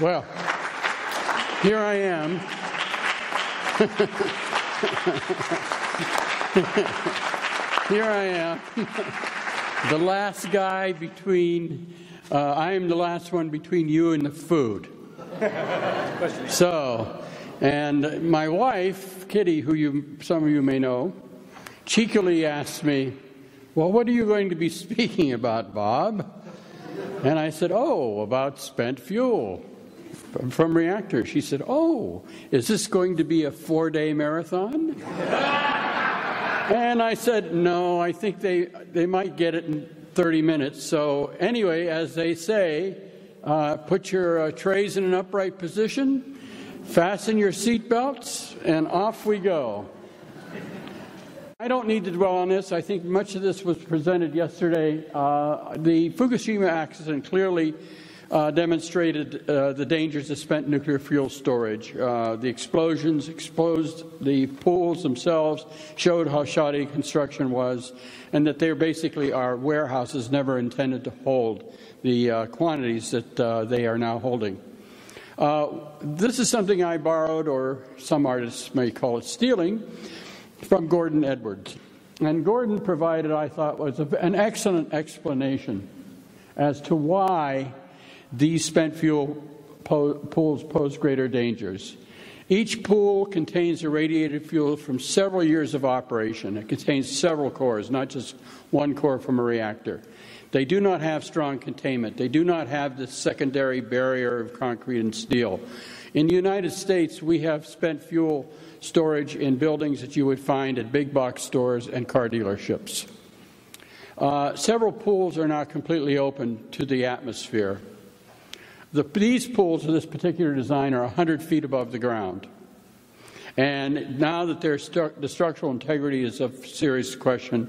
Well, here I am. Here I am, the last guy between, I am the last one between you and the food. So, and my wife, Kitty, who some of you may know, cheekily asked me, well, what are you going to be speaking about, Bob? And I said, oh, about spent fuel from reactors. She said, oh, is this going to be a four-day marathon? And I said, no, I think they might get it in 30 minutes. So anyway, as they say, put your trays in an upright position, fasten your seat belts, and off we go. I don't need to dwell on this. I think much of this was presented yesterday. The Fukushima accident clearly demonstrated the dangers of spent nuclear fuel storage. The explosions exposed the pools themselves, showed how shoddy construction was, and that they basically are warehouses never intended to hold the quantities that they are now holding. This is something I borrowed, or some artists may call it stealing, from Gordon Edwards. And Gordon provided, I thought, was an excellent explanation as to why these spent fuel pools pose greater dangers. Each pool contains irradiated fuel from several years of operation. It contains several cores, not just one core from a reactor. They do not have strong containment. They do not have the secondary barrier of concrete and steel. In the United States, we have spent fuel storage in buildings that you would find at big box stores and car dealerships. Several pools are now completely open to the atmosphere. These pools of this particular design are 100 feet above the ground. And now that the structural integrity is of serious question,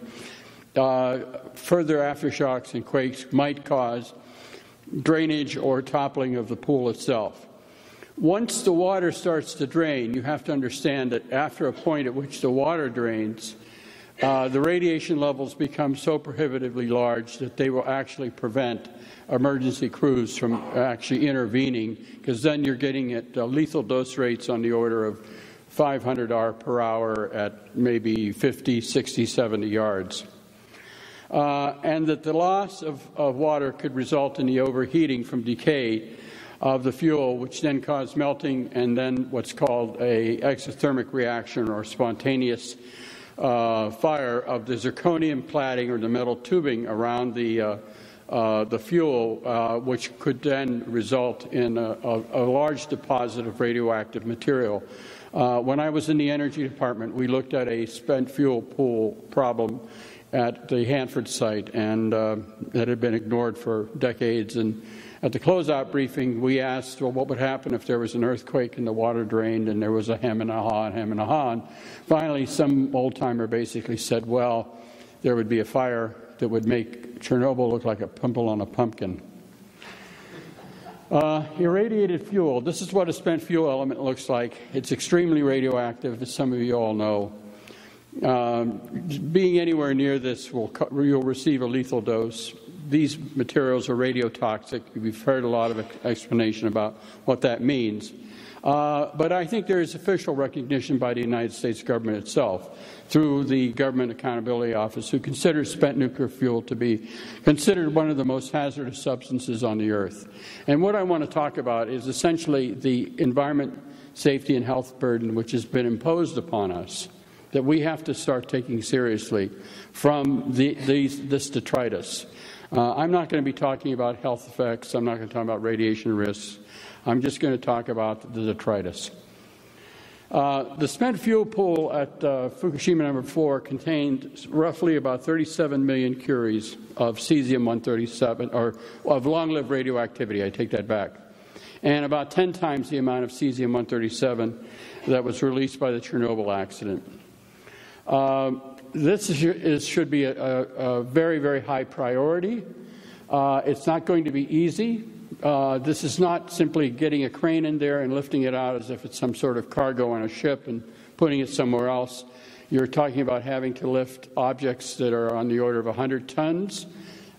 further aftershocks and quakes might cause drainage or toppling of the pool itself. Once the water starts to drain, you have to understand that after a point at which the water drains, the radiation levels become so prohibitively large that they will actually prevent emergency crews from actually intervening, because then you're getting at lethal dose rates on the order of 500 mph at maybe 50, 60, 70 yards. And that the loss of water could result in the overheating from decay of the fuel, which then caused melting and then what's called an exothermic reaction or spontaneous fire of the zirconium cladding or the metal tubing around the fuel, which could then result in a large deposit of radioactive material. When I was in the energy department, we looked at a spent fuel pool problem at the Hanford site, and that had been ignored for decades. And at the closeout briefing, we asked, well, what would happen if there was an earthquake and the water drained and there was a hem and a haw and hem and a haw? And finally, some old-timer basically said, well, there would be a fire that would make Chernobyl look like a pimple on a pumpkin. Irradiated fuel. This is what a spent fuel element looks like. It's extremely radioactive, as some of you all know. Being anywhere near this, you'll receive a lethal dose. These materials are radiotoxic. We've heard a lot of explanation about what that means. But I think there is official recognition by the United States government itself through the Government Accountability Office, who considers spent nuclear fuel to be considered one of the most hazardous substances on the earth. And what I want to talk about is essentially the environment, safety, and health burden which has been imposed upon us that we have to start taking seriously from this detritus. I'm not going to be talking about health effects. I'm not going to talk about radiation risks. I'm just going to talk about the detritus. The spent fuel pool at Fukushima No. 4 contained roughly about 37 million curies of cesium-137, or of long-lived radioactivity. I take that back. And about 10 times the amount of cesium-137 that was released by the Chernobyl accident. This should be a very, very high priority. It's not going to be easy. This is not simply getting a crane in there and lifting it out as if it's some sort of cargo on a ship and putting it somewhere else. You're talking about having to lift objects that are on the order of 100 tons,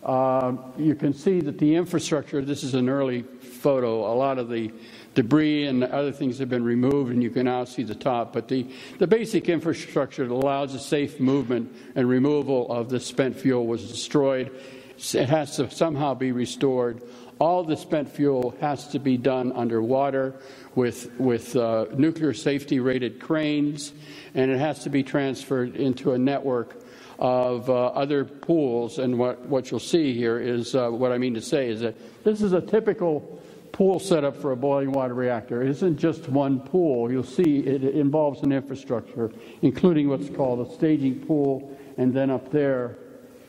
You can see that the infrastructure, this is an early photo, a lot of the debris and other things have been removed, and you can now see the top. But the basic infrastructure that allows a safe movement and removal of the spent fuel was destroyed. It has to somehow be restored. All the spent fuel has to be done underwater with nuclear safety rated cranes, and it has to be transferred into a network of other pools. And what you'll see here is what I mean to say is that this is a typical pool setup for a boiling water reactor. It isn't just one pool. You'll see it involves an infrastructure, including what's called a staging pool, and then up there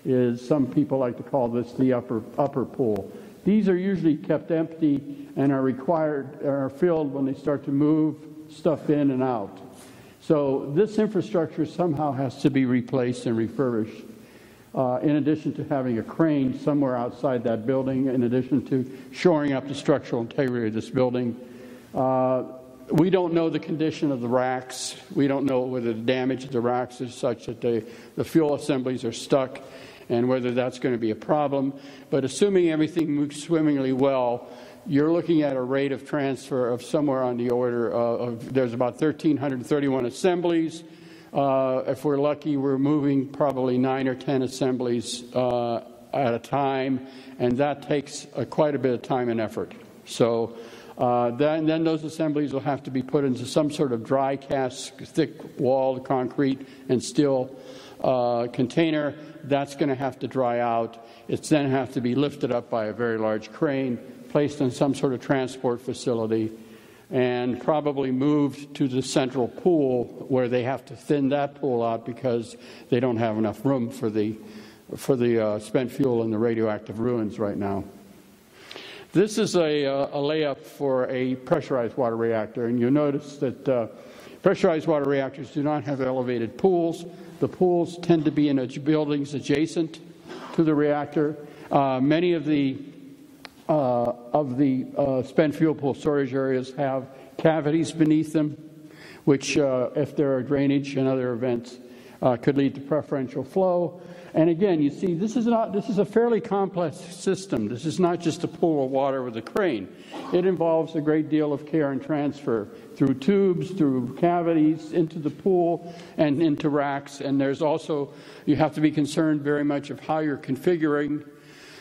is, some people like to call this the upper pool. These are usually kept empty and are filled when they start to move stuff in and out. So this infrastructure somehow has to be replaced and refurbished, in addition to having a crane somewhere outside that building, in addition to shoring up the structural integrity of this building. We don't know the condition of the racks. We don't know whether the damage to the racks is such that the fuel assemblies are stuck, and whether that's going to be a problem. But assuming everything moves swimmingly well, you're looking at a rate of transfer of somewhere on the order of there's about 1,331 assemblies. If we're lucky, we're moving probably 9 or 10 assemblies at a time, and that takes quite a bit of time and effort. So then those assemblies will have to be put into some sort of dry cast, thick-walled concrete and steel container. That's going to have to dry out. It's then have to be lifted up by a very large crane, placed in some sort of transport facility, and probably moved to the central pool, where they have to thin that pool out because they don't have enough room for the spent fuel and the radioactive ruins right now. This is a layup for a pressurized water reactor, and you'll notice that pressurized water reactors do not have elevated pools. The pools tend to be in buildings adjacent to the reactor. Many of the spent fuel pool storage areas have cavities beneath them, which, if there are drainage and other events, could lead to preferential flow. And again, you see, this is a fairly complex system. This is not just a pool of water with a crane. It involves a great deal of care and transfer through tubes, through cavities, into the pool, and into racks. And there's also, you have to be concerned very much of how you're configuring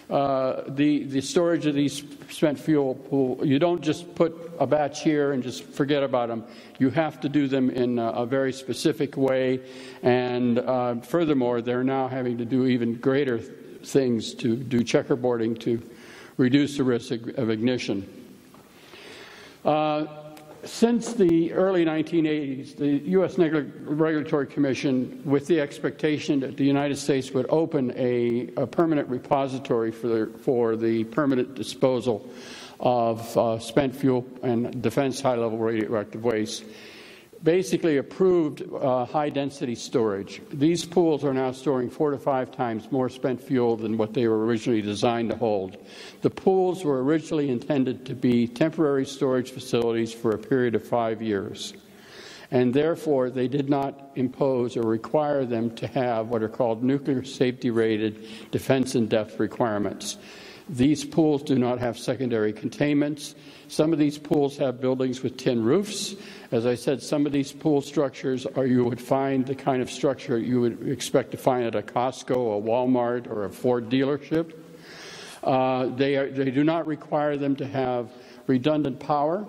the storage of these spent fuel pool. You don't just put a batch here and just forget about them. You have to do them in a very specific way, and furthermore, they're now having to do even greater things to do checkerboarding to reduce the risk of ignition. Since the early 1980s, the U.S. Nuclear Regulatory Commission, with the expectation that the United States would open a permanent repository for the permanent disposal of spent fuel and defense high-level radioactive waste, basically approved high-density storage. These pools are now storing 4 to 5 times more spent fuel than what they were originally designed to hold. The pools were originally intended to be temporary storage facilities for a period of 5 years, and therefore they did not impose or require them to have what are called nuclear safety-rated defense in-depth requirements. These pools do not have secondary containments. Some of these pools have buildings with tin roofs. As I said, some of these pool structures are, you would find the kind of structure you would expect to find at a Costco, a Walmart, or a Ford dealership. They do not require them to have redundant power.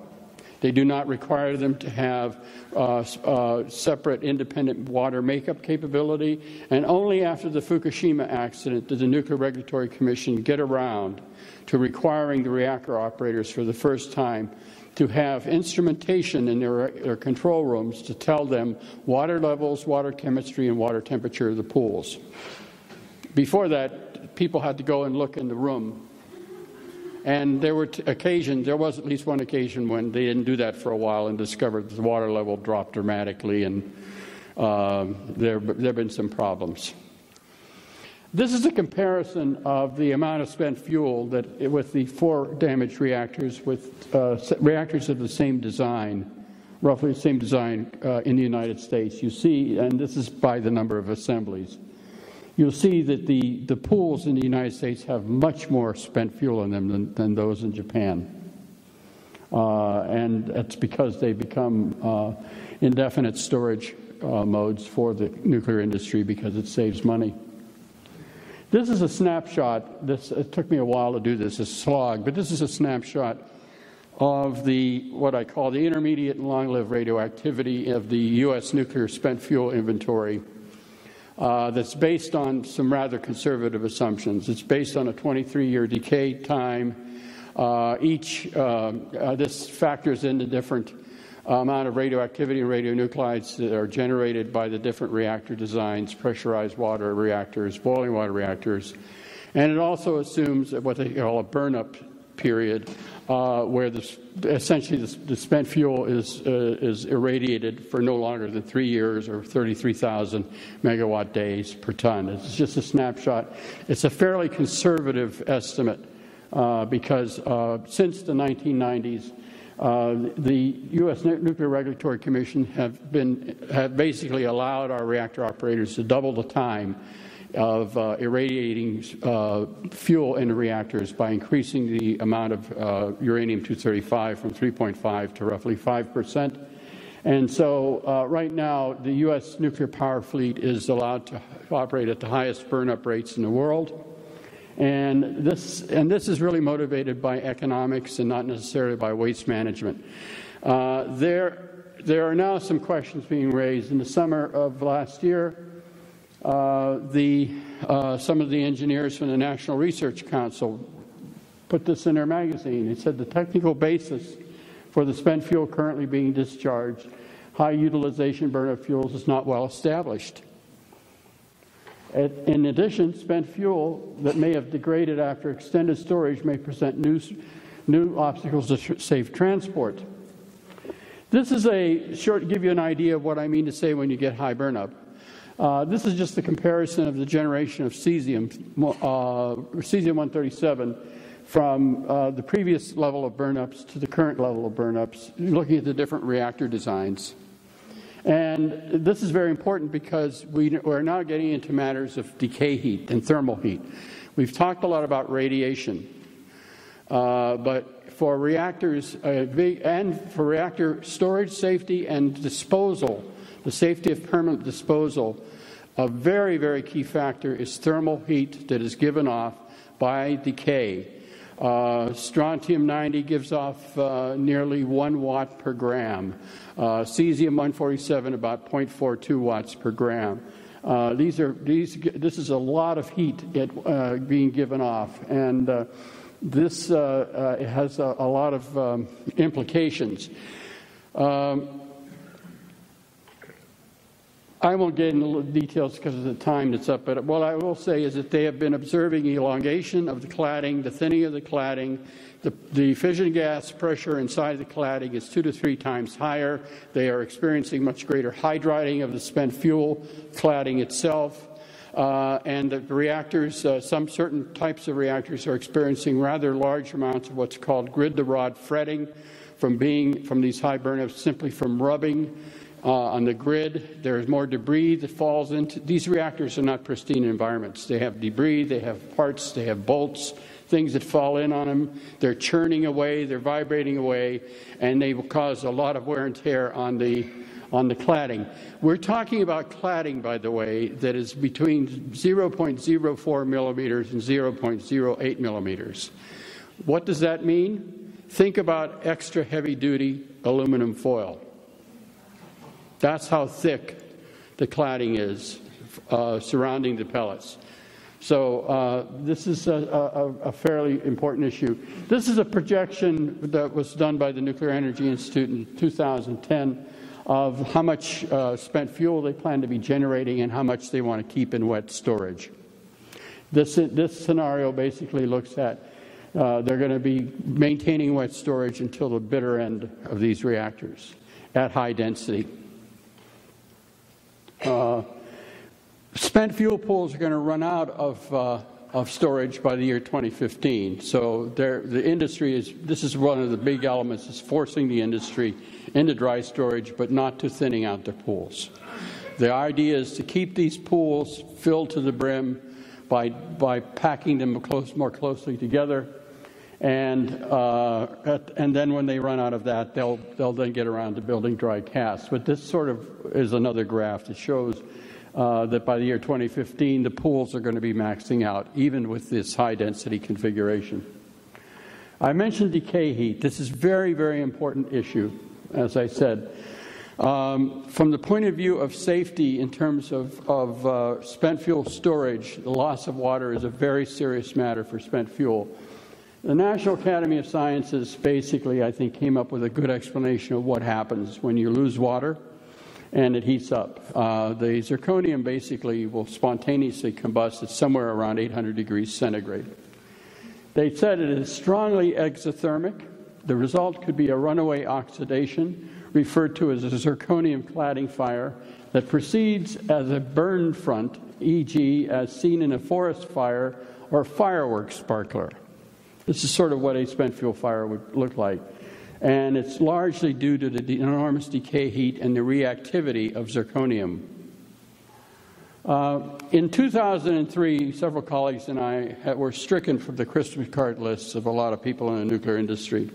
They do not require them to have separate independent water makeup capability. And only after the Fukushima accident did the Nuclear Regulatory Commission get around to requiring the reactor operators for the first time to have instrumentation in their control rooms to tell them water levels, water chemistry, and water temperature of the pools. Before that, people had to go and look in the room. And there were occasions, there was at least one occasion when they didn't do that for a while and discovered the water level dropped dramatically, and there have been some problems. This is a comparison of the amount of spent fuel that with the 4 damaged reactors with reactors of the same design, roughly the same design in the United States. You see, and this is by the number of assemblies. you'll see that the pools in the United States have much more spent fuel in them than those in Japan. And that's because they become indefinite storage modes for the nuclear industry because it saves money. This is a snapshot. It took me a while to do this, a slog, but this is a snapshot of the, what I call the intermediate and long-lived radioactivity of the U.S. nuclear spent fuel inventory that's based on some rather conservative assumptions. It's based on a 23-year decay time. This factors in the different amount of radioactivity and radionuclides that are generated by the different reactor designs, pressurized water reactors, boiling water reactors. And it also assumes what they call a burn-up period, where essentially the spent fuel is irradiated for no longer than 3 years or 33,000 megawatt days per ton. It's just a snapshot. It's a fairly conservative estimate because since the 1990s, the U.S. Nuclear Regulatory Commission have basically allowed our reactor operators to double the time of irradiating fuel in the reactors by increasing the amount of uranium-235 from 3.5 to roughly 5%. And so right now, the U.S. nuclear power fleet is allowed to operate at the highest burn-up rates in the world. And this is really motivated by economics and not necessarily by waste management. There are now some questions being raised. In the summer of last year, some of the engineers from the National Research Council put this in their magazine. It said the technical basis for the spent fuel currently being discharged, high utilization burn-up fuels, is not well established. In addition, spent fuel that may have degraded after extended storage may present new obstacles to safe transport. This is a short, give you an idea of what I mean to say when you get high burn-up. This is just a comparison of the generation of cesium-137 from the previous level of burn-ups to the current level of burn-ups, looking at the different reactor designs. And this is very important because we're now getting into matters of decay heat and thermal heat. We've talked a lot about radiation, but for reactors and for reactor storage safety and disposal, the safety of permanent disposal, a very, very key factor is thermal heat that is given off by decay. Strontium-90 gives off nearly 1 watt per gram. Cesium-147 about 0.42 watts per gram. This is a lot of heat being given off, and this it has a lot of implications. I won't get into details because of the time that's up, but what I will say is that they have been observing elongation of the cladding, the thinning of the cladding. The fission gas pressure inside the cladding is 2 to 3 times higher. They are experiencing much greater hydriding of the spent fuel cladding itself. And the reactors, some certain types of reactors are experiencing rather large amounts of what's called grid-to-rod fretting from these high burn-ups simply from rubbing. On the grid, there's more debris that falls into. These reactors are not pristine environments. They have debris, they have parts, they have bolts, things that fall in on them. They're churning away, they're vibrating away, and they will cause a lot of wear and tear on the cladding. We're talking about cladding, by the way, that is between 0.04 millimeters and 0.08 millimeters. What does that mean? Think about extra heavy-duty aluminum foil. That's how thick the cladding is surrounding the pellets. So this is a fairly important issue. This is a projection that was done by the Nuclear Energy Institute in 2010 of how much spent fuel they plan to be generating and how much they want to keep in wet storage. This scenario basically looks at they're going to be maintaining wet storage until the bitter end of these reactors at high density. Spent fuel pools are going to run out of storage by the year 2015. So the industry is, this is one of the big elements, is forcing the industry into dry storage, but not to thinning out their pools. The idea is to keep these pools filled to the brim by packing them more closely together, and then when they run out of that, they'll then get around to building dry casks. But this sort of is another graph that shows that by the year 2015, the pools are going to be maxing out, even with this high-density configuration. I mentioned decay heat. This is a very, very important issue, as I said. From the point of view of safety in terms of spent fuel storage, the loss of water is a very serious matter for spent fuel. The National Academy of Sciences basically, I think, came up with a good explanation of what happens when you lose water and it heats up. The zirconium basically will spontaneously combust at somewhere around 800 degrees centigrade. They said it is strongly exothermic. The result could be a runaway oxidation, referred to as a zirconium cladding fire, that proceeds as a burn front, e.g. as seen in a forest fire or fireworks sparkler. This is sort of what a spent fuel fire would look like. And it's largely due to the enormous decay heat and the reactivity of zirconium. In 2003, several colleagues and I were stricken from the Christmas card lists of a lot of people in the nuclear industry.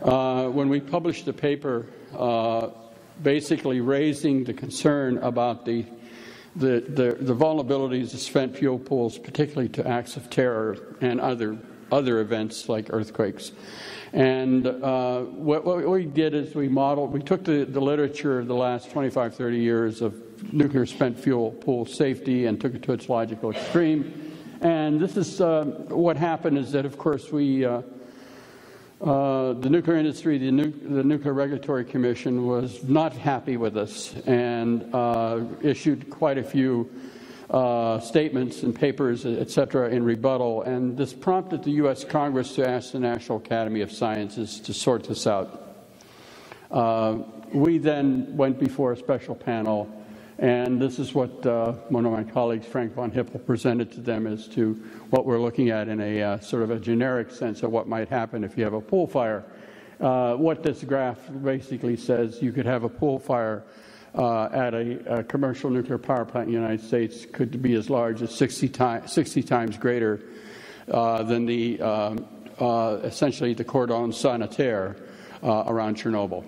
When we published a paper basically raising the concern about the vulnerabilities of spent fuel pools, particularly to acts of terror and other events like earthquakes. And what we did is we modeled, we took the literature of the last 25-30 years of nuclear spent fuel pool safety and took it to its logical extreme. And this is what happened is that, of course, we the nuclear industry, the Nuclear Regulatory Commission was not happy with us and issued quite a few statements and papers, etc., in rebuttal. And this prompted the U.S. Congress to ask the National Academy of Sciences to sort this out. We then went before a special panel, and this is what one of my colleagues, Frank von Hippel, presented to them as to what we're looking at in a sort of a generic sense of what might happen if you have a pool fire. What this graph basically says, you could have a pool fire at a commercial nuclear power plant in the United States could be as large as 60 times greater than the, essentially the cordon sanitaire around Chernobyl.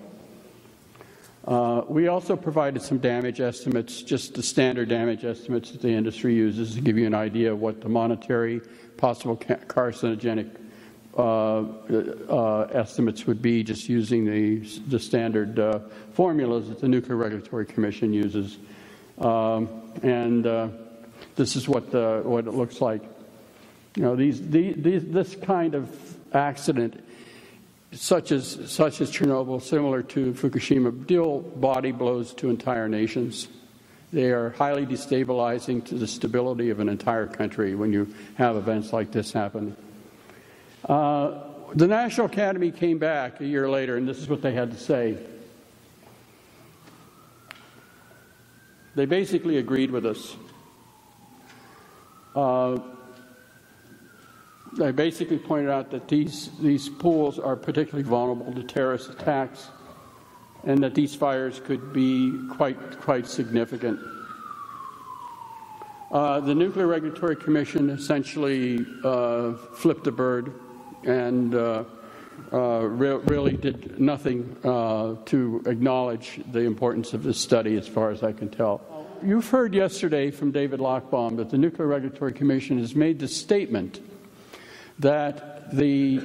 We also provided some damage estimates, just the standard damage estimates that the industry uses to give you an idea of what the monetary possible carcinogenic estimates would be, just using the standard formulas that the Nuclear Regulatory Commission uses. This is what it looks like. You know, this kind of accident, such as Chernobyl, similar to Fukushima, deal body blows to entire nations. They are highly destabilizing to the stability of an entire country when you have events like this happen. The National Academy came back a year later, and this is what they had to say. They basically agreed with us. They basically pointed out that these pools are particularly vulnerable to terrorist attacks, and that these fires could be quite significant. The Nuclear Regulatory Commission essentially flipped a bird and really did nothing to acknowledge the importance of this study, as far as I can tell. You've heard yesterday from David Lochbaum that the Nuclear Regulatory Commission has made the statement that the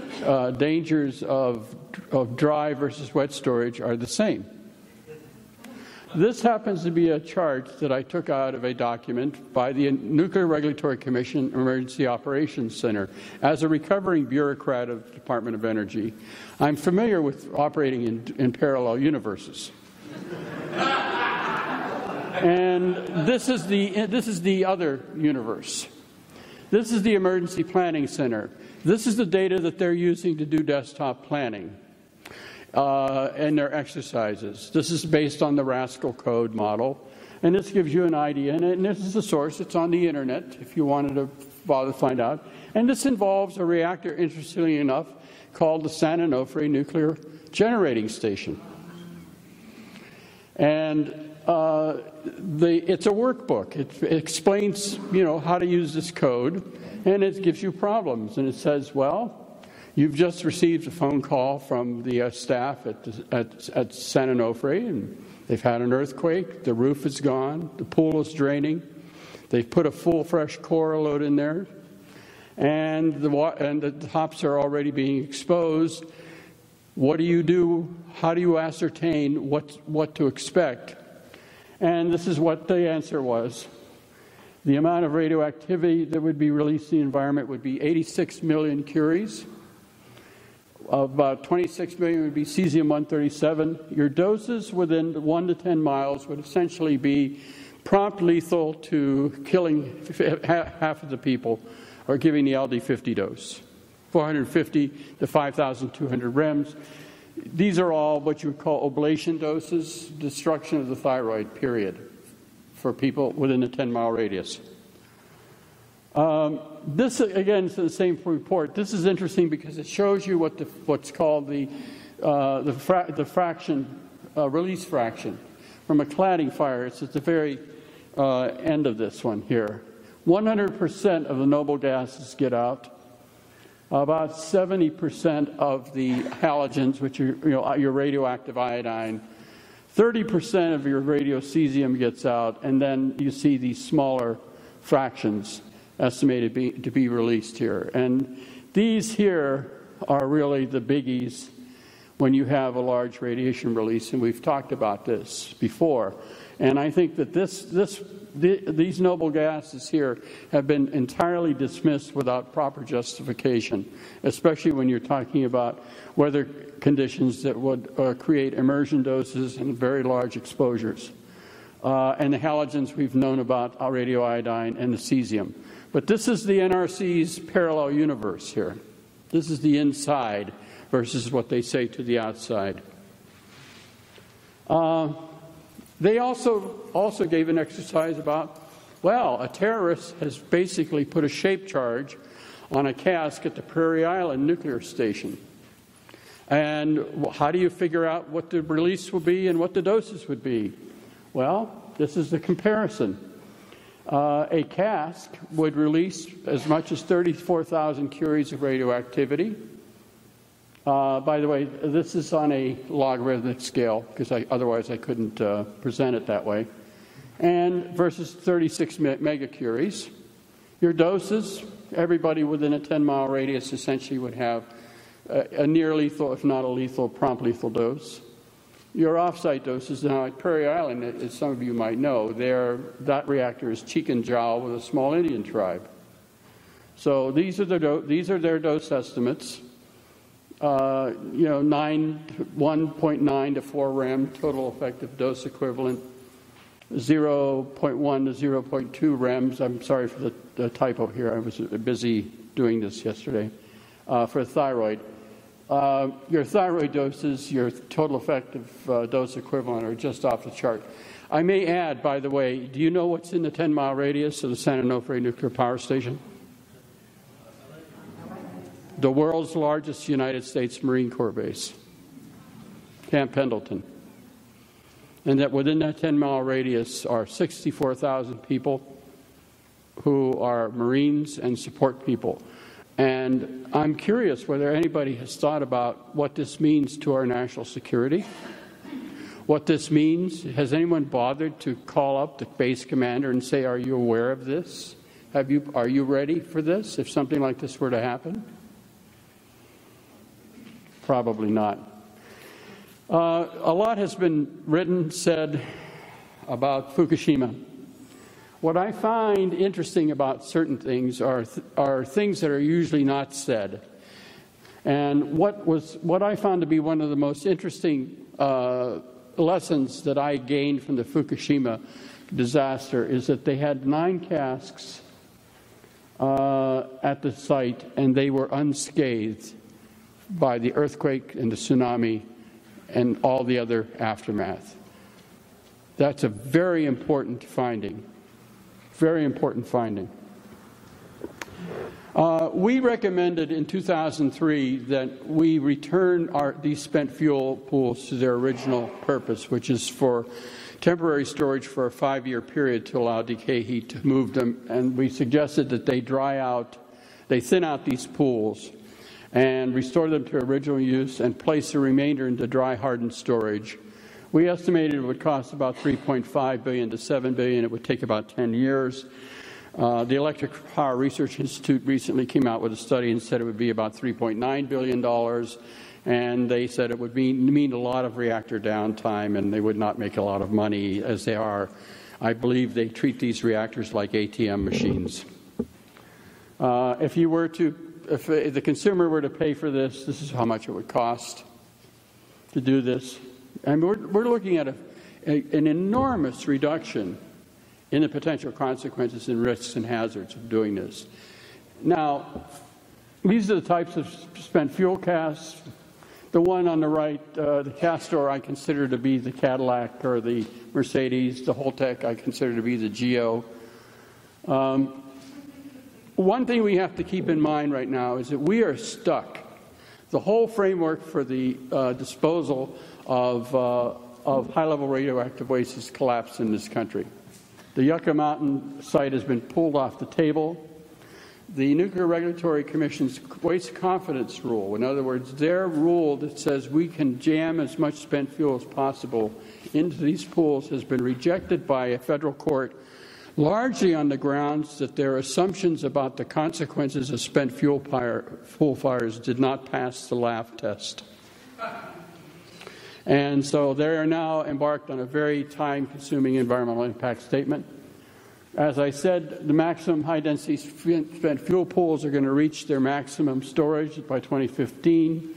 dangers of dry versus wet storage are the same. This happens to be a chart that I took out of a document by the Nuclear Regulatory Commission Emergency Operations Center. As a recovering bureaucrat of the Department of Energy, I'm familiar with operating in parallel universes. And this is the other universe. This is the Emergency Planning Center. This is the data that they're using to do desktop planning and their exercises. This is based on the Rascal Code model, and this gives you an idea. And this is the source. It's on the internet if you wanted to bother to find out. And this involves a reactor, interestingly enough, called the San Onofre Nuclear Generating Station. And it's a workbook. It explains, you know, how to use this code, and it gives you problems. And it says, well, you've just received a phone call from the staff at San Onofre, and they've had an earthquake. The roof is gone. The pool is draining. They've put a full fresh core load in there, and the tops are already being exposed. What do you do? How do you ascertain what to expect? And this is what the answer was. The amount of radioactivity that would be released in the environment would be 86 million curies. About 26 million would be cesium-137. Your doses within 1 to 10 miles would essentially be prompt lethal to killing half of the people or giving the LD50 dose, 450 to 5,200 rems. These are all what you would call ablation doses, destruction of the thyroid, period, for people within a 10-mile radius. This, again, is the same report. This is interesting because it shows you what what's called the release fraction from a cladding fire. It's at the very end of this one here. 100% of the noble gases get out. About 70% of the halogens, which are, you know, your radioactive iodine, 30% of your radiocesium gets out, and then you see these smaller fractions estimated to be released here. And these here are really the biggies when you have a large radiation release, and we've talked about this before. And I think that these noble gases here have been entirely dismissed without proper justification, especially when you're talking about weather conditions that would create immersion doses and very large exposures. And the halogens we've known about, radioiodine and the cesium. But this is the NRC's parallel universe here. This is the inside versus what they say to the outside. They also gave an exercise about, well, a terrorist has basically put a shape charge on a cask at the Prairie Island nuclear station. And how do you figure out what the release will be and what the doses would be? Well, this is the comparison. A cask would release as much as 34,000 curies of radioactivity. By the way, this is on a logarithmic scale, because otherwise I couldn't present it that way, and versus 36 megacuries. Your doses, everybody within a 10-mile radius essentially would have a near lethal, if not a lethal, prompt lethal dose. Your off-site doses, now at Prairie Island, as some of you might know, that reactor is cheek and jowl with a small Indian tribe. So these are their dose estimates. You know, 1.9 to 4 rem total effective dose equivalent, 0.1 to 0.2 rems. I'm sorry for the typo here. I was busy doing this yesterday. For thyroid. Your thyroid doses, your total effective dose equivalent are just off the chart. I may add, by the way, do you know what's in the 10-mile radius of the San Onofre Nuclear Power Station? The world's largest United States Marine Corps base, Camp Pendleton. And that within that 10-mile radius are 64,000 people who are Marines and support people. And I'm curious whether anybody has thought about what this means to our national security, what this means. Has anyone bothered to call up the base commander and say, are you aware of this? Are you ready for this if something like this were to happen? Probably not. A lot has been written, said about Fukushima. What I find interesting about certain things are things that are usually not said. And what I found to be one of the most interesting lessons that I gained from the Fukushima disaster is that they had 9 casks at the site, and they were unscathed by the earthquake and the tsunami and all the other aftermath. That's a very important finding, very important finding. We recommended in 2003 that we return these spent fuel pools to their original purpose, which is for temporary storage for a 5-year period to allow decay heat to move them, and we suggested that they dry out, they thin out these pools and restore them to original use and place the remainder into dry hardened storage. We estimated it would cost about $3.5 billion to $7 billion. It would take about 10 years. The Electric Power Research Institute recently came out with a study and said it would be about $3.9 billion. And they said it would mean a lot of reactor downtime, and they would not make a lot of money as they are. I believe they treat these reactors like ATM machines. If the consumer were to pay for this, this is how much it would cost to do this. And we're looking at an enormous reduction in the potential consequences and risks and hazards of doing this. Now, these are the types of spent fuel casts. The one on the right, the Castor, I consider to be the Cadillac or the Mercedes. The Holtec, I consider to be the Geo. One thing we have to keep in mind right now is that we are stuck. The whole framework for the disposal of high-level radioactive waste has collapsed in this country. The Yucca Mountain site has been pulled off the table. The Nuclear Regulatory Commission's waste confidence rule, in other words, their rule that says we can jam as much spent fuel as possible into these pools, has been rejected by a federal court, largely on the grounds that their assumptions about the consequences of spent fuel fires did not pass the laugh test. And so they are now embarked on a very time-consuming environmental impact statement. As I said, the maximum high-density spent fuel pools are going to reach their maximum storage by 2015.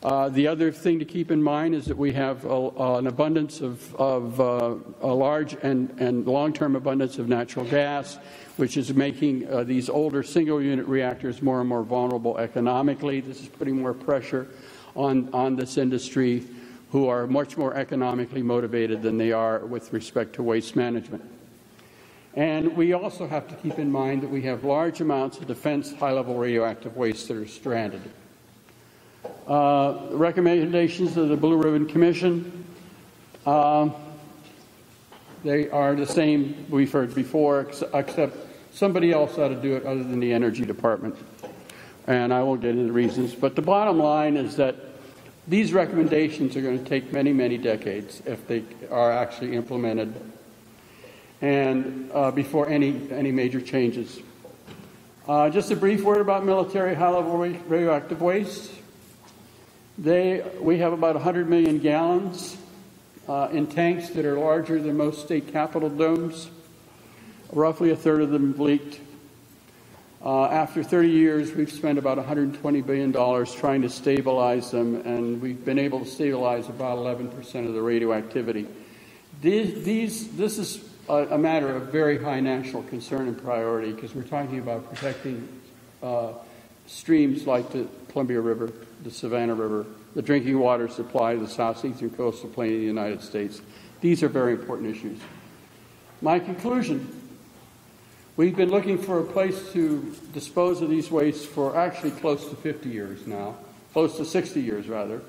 The other thing to keep in mind is that we have an abundance a large and long-term abundance of natural gas, which is making these older single-unit reactors more and more vulnerable economically. This is putting more pressure on this industry, who are much more economically motivated than they are with respect to waste management. And we also have to keep in mind that we have large amounts of defense high-level radioactive waste that are stranded. Recommendations of the Blue Ribbon Commission, they are the same we've heard before, except somebody else ought to do it other than the Energy Department. And I won't get into the reasons, but the bottom line is that these recommendations are going to take many, many decades if they are actually implemented, and before any major changes. Just a brief word about military high-level radioactive waste. We have about 100 million gallons in tanks that are larger than most state capitol domes. Roughly a third of them have leaked. After 30 years, we've spent about $120 billion trying to stabilize them, and we've been able to stabilize about 11% of the radioactivity. This is a matter of very high national concern and priority, because we're talking about protecting streams like the Columbia River, the Savannah River, the drinking water supply of the southeastern coastal plain of the United States. These are very important issues. My conclusion: we've been looking for a place to dispose of these wastes for actually close to 50 years now, close to 60 years rather.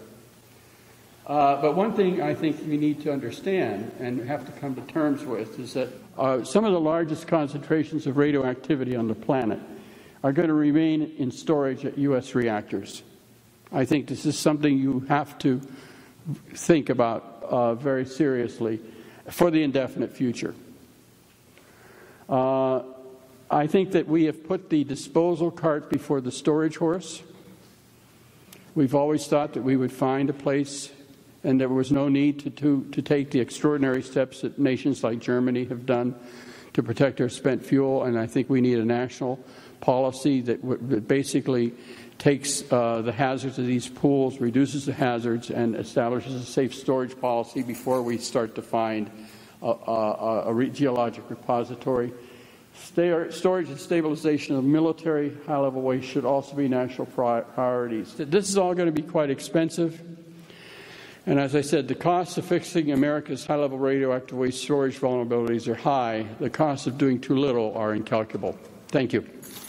But one thing I think we need to understand and have to come to terms with is that some of the largest concentrations of radioactivity on the planet are going to remain in storage at U.S. reactors. I think this is something you have to think about very seriously for the indefinite future. I think that we have put the disposal cart before the storage horse. We've always thought that we would find a place, and there was no need to take the extraordinary steps that nations like Germany have done to protect our spent fuel, and I think we need a national policy that basically takes the hazards of these pools, reduces the hazards, and establishes a safe storage policy before we start to find a geologic repository. Storage and stabilization of military high-level waste should also be national priorities. This is all going to be quite expensive. And as I said, the cost of fixing America's high-level radioactive waste storage vulnerabilities are high. The costs of doing too little are incalculable. Thank you.